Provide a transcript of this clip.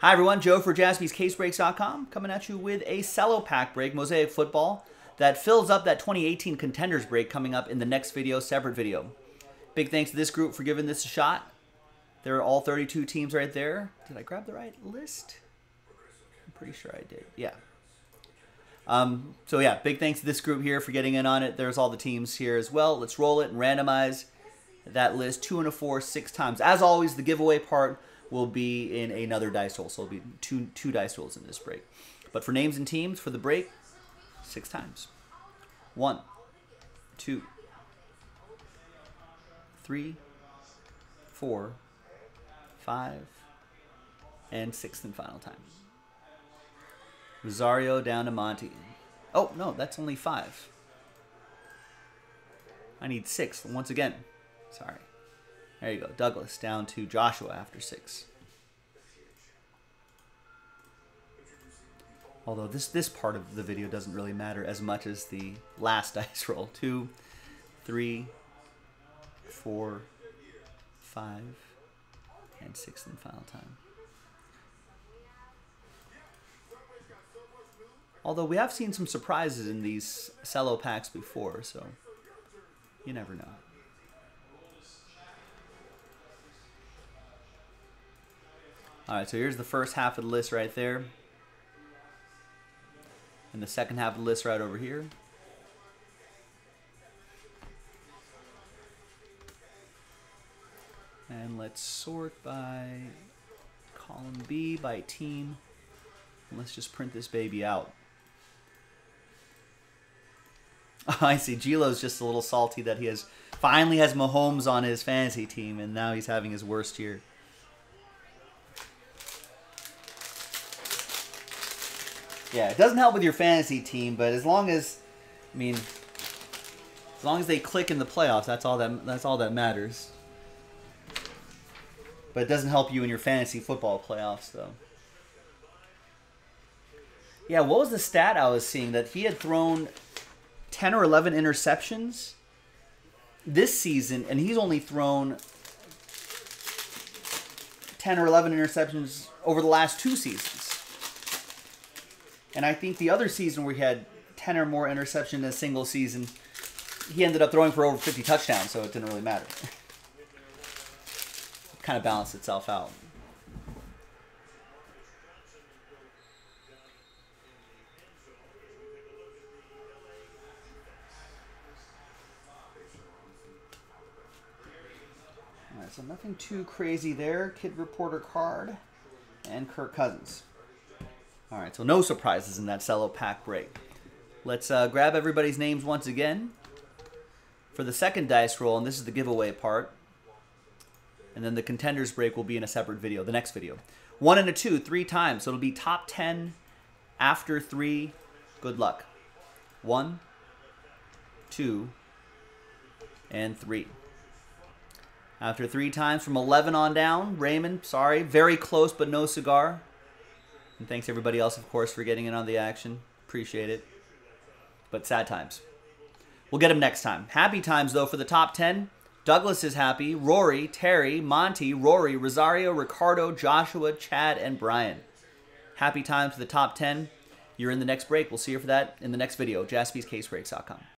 Hi everyone, Joe for Jaspys Case Breaks.com, coming at you with a CELLO pack break, Mosaic Football, that fills up that 2018 Contenders break coming up in the next video, separate video. Big thanks to this group for giving this a shot. There are all 32 teams right there. Did I grab the right list? I'm pretty sure I did, yeah. So yeah, big thanks to this group here for getting in on it. There's all the teams here as well. Let's roll it and randomize that list 2 and a 4, 6 times. As always, the giveaway part will be in another dice roll, so it'll be two dice rolls in this break. But for names and teams for the break, 6 times. 1, 2, 3, 4, 5, and 6th and final time. Rosario down to Monty. Oh, no, that's only 5. I need 6 once again. Sorry. There you go. Douglas down to Joshua after 6. Although this part of the video doesn't really matter as much as the last dice roll. 2, 3, 4, 5, and 6th and final time. Although we have seen some surprises in these CELLO packs before, so you never know. All right, so here's the first half of the list right there. And the second half of the list right over here. And let's sort by column B, by team. And let's just print this baby out. Oh, I see, Gilo's just a little salty that he finally has Mahomes on his fantasy team, and now he's having his worst year. Yeah, it doesn't help with your fantasy team, but as long as they click in the playoffs, that's all that matters. But it doesn't help you in your fantasy football playoffs, though. Yeah, what was the stat I was seeing? That he had thrown 10 or 11 interceptions this season, and he's only thrown 10 or 11 interceptions over the last 2 seasons. And I think the other season where he had 10 or more interceptions in a single season, he ended up throwing for over 50 touchdowns, so it didn't really matter. It kind of balanced itself out. All right, so nothing too crazy there. Kid Reporter card and Kirk Cousins. All right, so no surprises in that CELLO pack break. Let's grab everybody's names once again for the second dice roll, and this is the giveaway part. And then the Contenders break will be in a separate video, the next video. 1 and a 2, 3 times, so it'll be top 10 after 3. Good luck. 1, 2, and 3. After 3 times, from 11 on down, Raymond, sorry, very close but no cigar. And thanks everybody else, of course, for getting in on the action. Appreciate it. But sad times. We'll get them next time. Happy times, though, for the top 10. Douglas is happy. Rory, Terry, Monty, Rory, Rosario, Ricardo, Joshua, Chad, and Brian. Happy times for the top 10. You're in the next break. We'll see you for that in the next video. JaspysCaseBreaks.com.